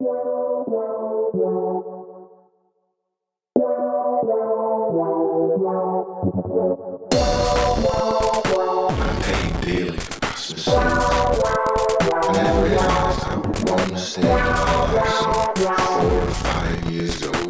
I'm paid daily for Christmas. I never realized I would want to stay in the house 4 or 5 years old.